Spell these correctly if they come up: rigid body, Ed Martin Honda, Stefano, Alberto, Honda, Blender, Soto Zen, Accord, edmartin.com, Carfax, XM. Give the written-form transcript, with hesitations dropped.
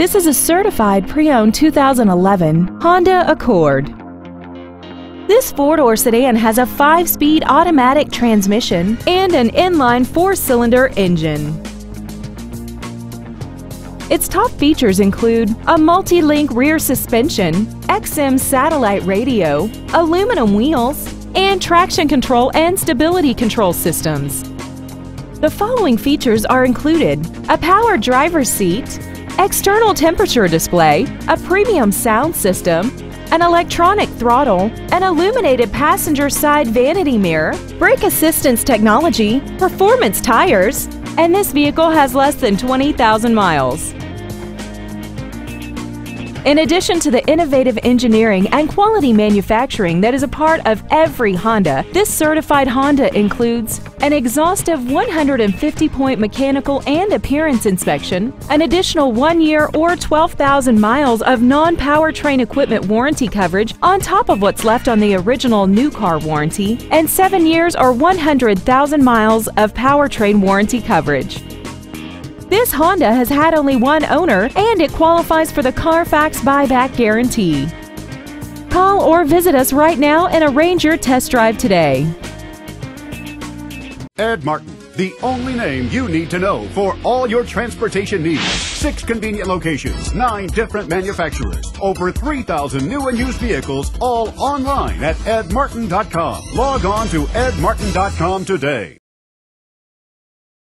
This is a certified pre-owned 2011 Honda Accord. This four-door sedan has a 5-speed automatic transmission and an inline 4-cylinder engine. Its top features include a multi-link rear suspension, XM satellite radio, aluminum wheels, and traction control and stability control systems. The following features are included: a power driver's seat, external temperature display, a premium sound system, an electronic throttle, an illuminated passenger side vanity mirror, brake assistance technology, performance tires, and this vehicle has less than 20,000 miles. In addition to the innovative engineering and quality manufacturing that is a part of every Honda, this certified Honda includes an exhaustive 150-point mechanical and appearance inspection, an additional 1-year or 12,000 miles of non-powertrain equipment warranty coverage on top of what's left on the original new car warranty, and 7 years or 100,000 miles of powertrain warranty coverage. This Honda has had only one owner and it qualifies for the Carfax buyback guarantee. Call or visit us right now and arrange your test drive today. Ed Martin, the only name you need to know for all your transportation needs. 6 convenient locations, 9 different manufacturers, over 3,000 new and used vehicles, all online at edmartin.com. Log on to edmartin.com today.